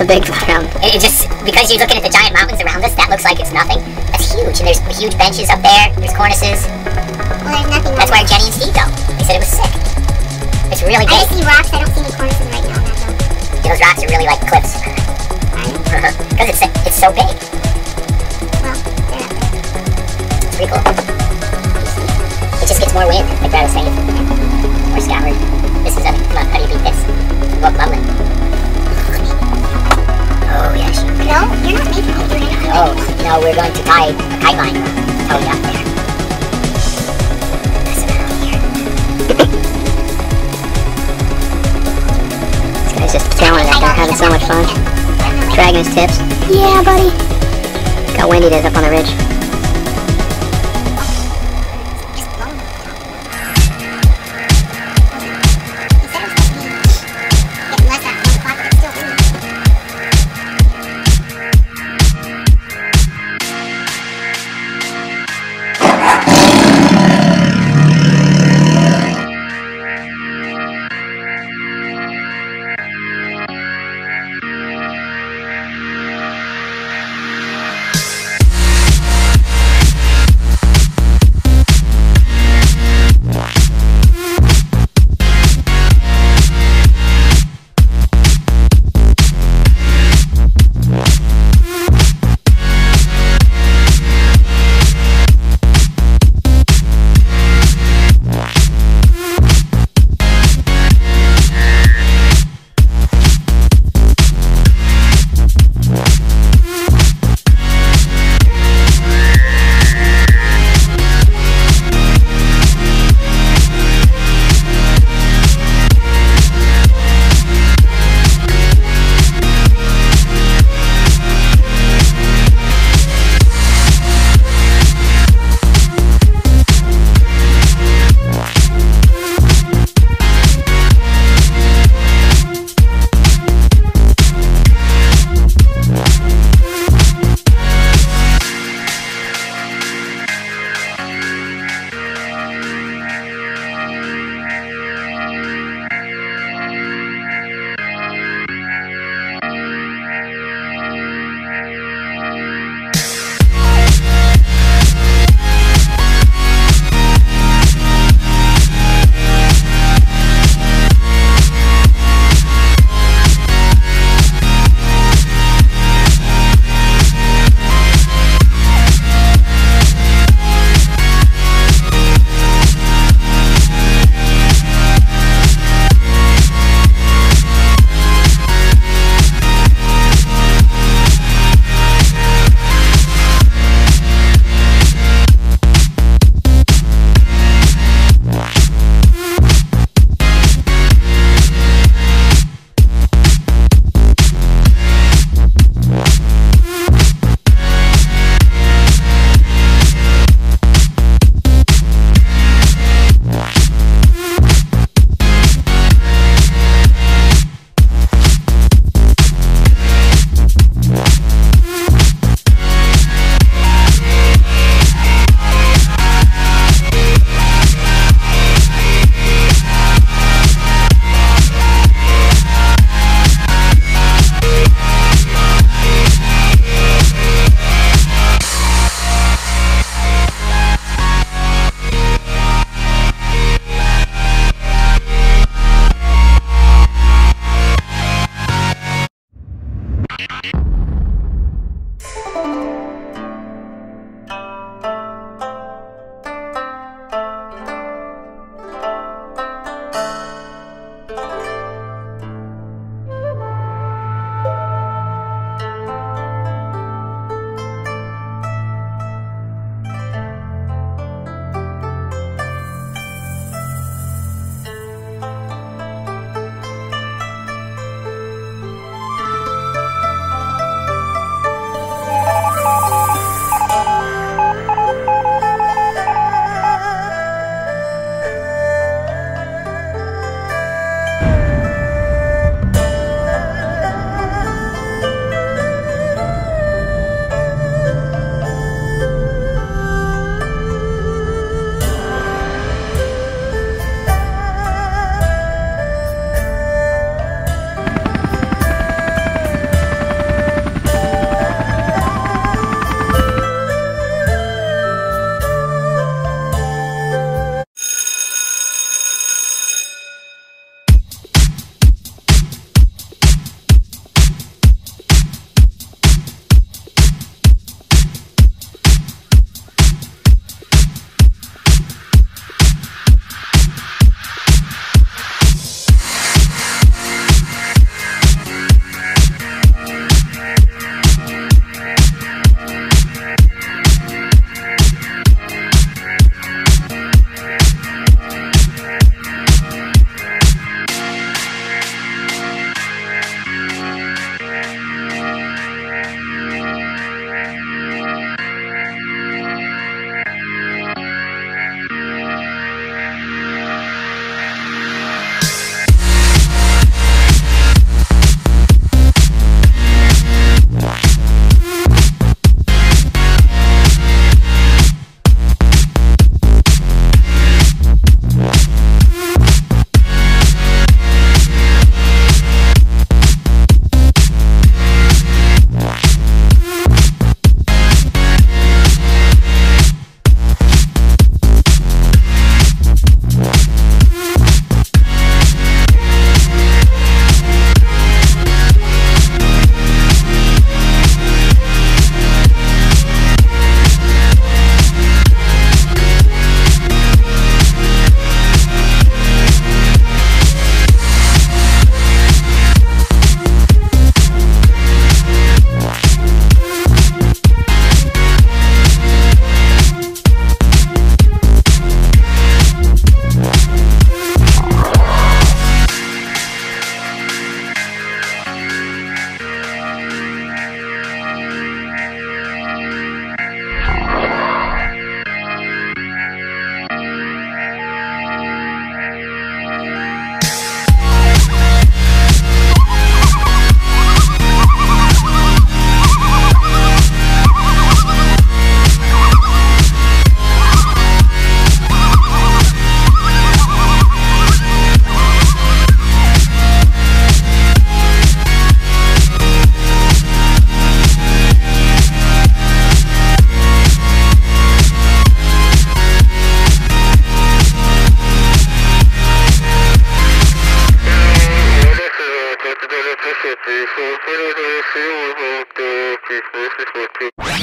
It's a big round. It just, because you're looking at the giant mountains around us, that looks like it's nothing. That's huge, and there's huge benches up there, there's cornices. Well, there's nothing. That's where Jenny and Steve go. They said it was sick. It's really big. I just see rocks, I don't see any cornices right now. Yeah, those rocks are really like cliffs. Right? Because it's so big. Well, they're not big. It's pretty cool. It just gets more wind, like Brad was saying. More scoured. This is up. Come on, how do you beat this? Look, mumbling. Oh, yeah, sure. No, you're not making it. You're not. Oh, no, we're going to tie a kite line. Oh, yeah, up there. That's about here. This guy's just killing it. They're having so much fun. Dragging his tips. Yeah, buddy. Got windy days up on the ridge.